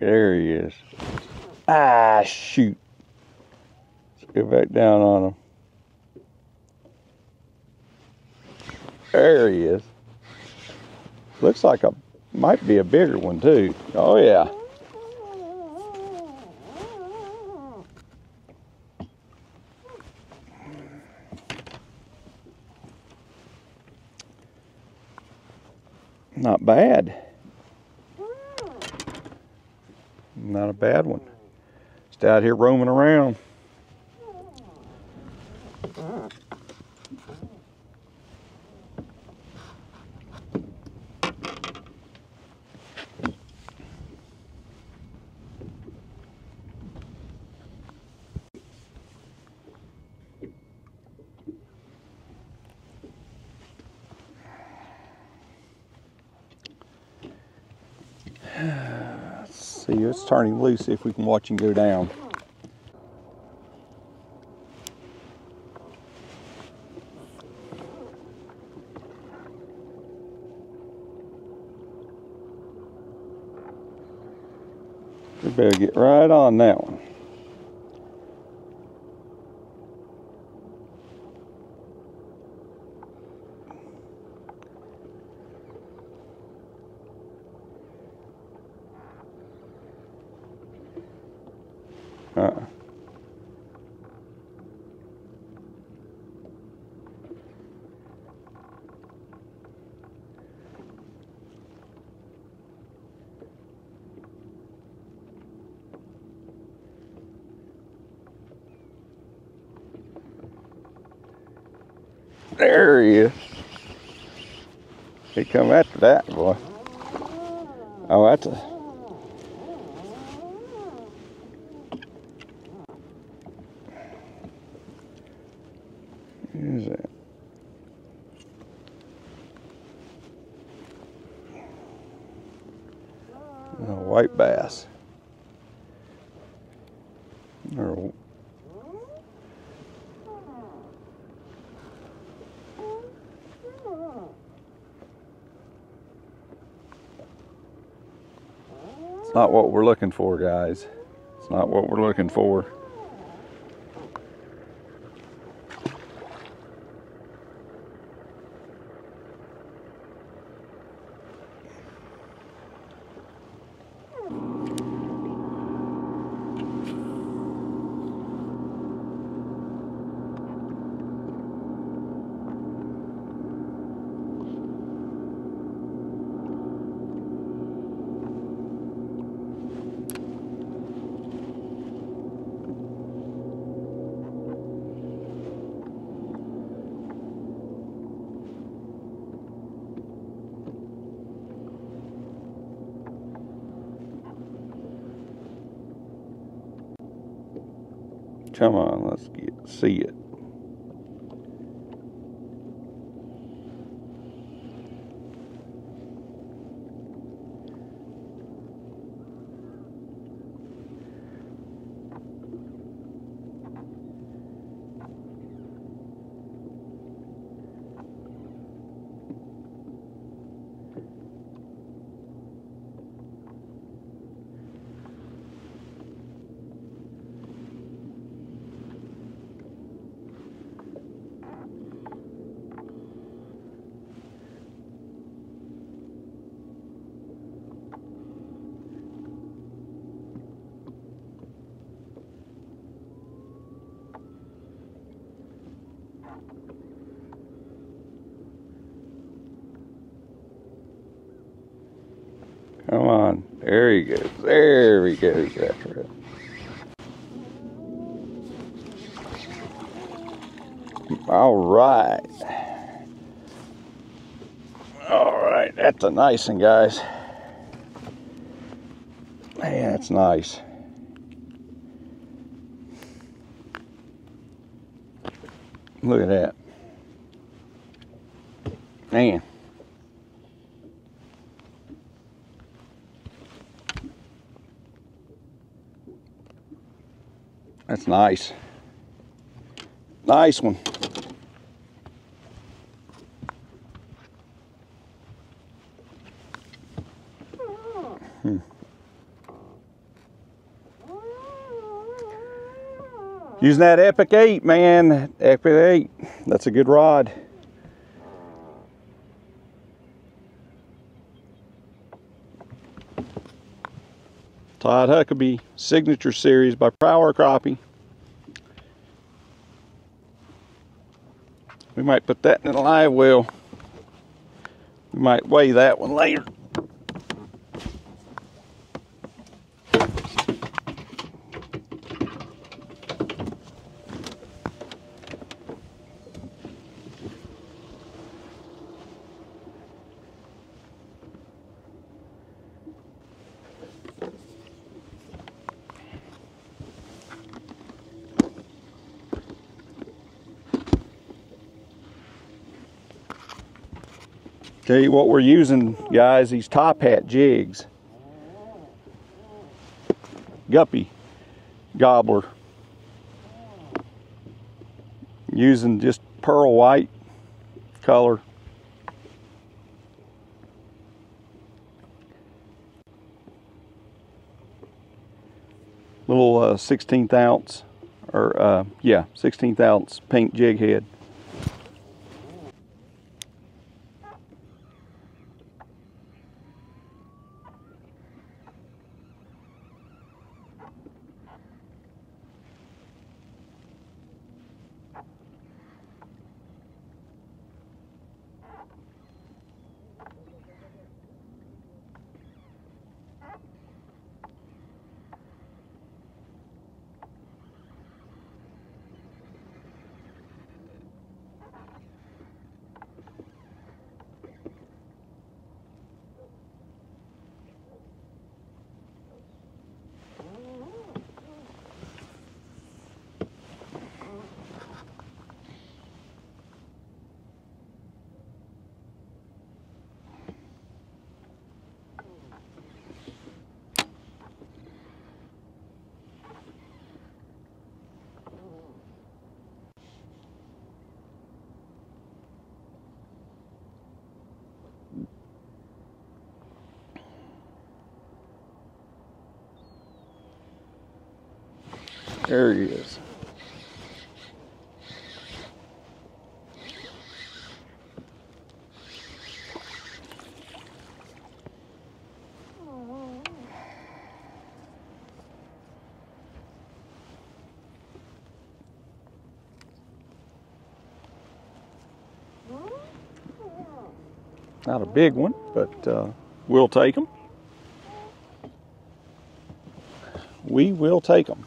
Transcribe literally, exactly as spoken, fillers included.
There he is. Ah, shoot. Let's get back down on him. There he is. Looks like a, might be a bigger one too. Oh yeah. Not bad. Not a bad one. Just out here roaming around. Let's see, let's turn him loose, see if we can watch him go down. We better get right on that one. Uh-uh. There he is. He come after that boy. Oh, that's a Is it? A white bass. Or it's not what we're looking for, guys. It's not what we're looking for. Come on, let's get see it. Come on, there he goes, there he goes after it. All right. All right, that's a nice one, guys. Man, that's nice. Look at that. Man. That's nice. Nice one. Hmm. Using that Epic Eight, man. Epic Eight. That's a good rod. Todd Huckabee, Signature Series by Power Crappie. We might put that in a live well. We might weigh that one later. Tell you what we're using, guys, these top hat jigs. Guppy gobbler. Using just pearl white color. Little uh, sixteenth ounce, or uh, yeah, sixteenth ounce pink jig head. There he is. Not a big one, but uh, we'll take him. We will take him.